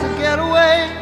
to get away.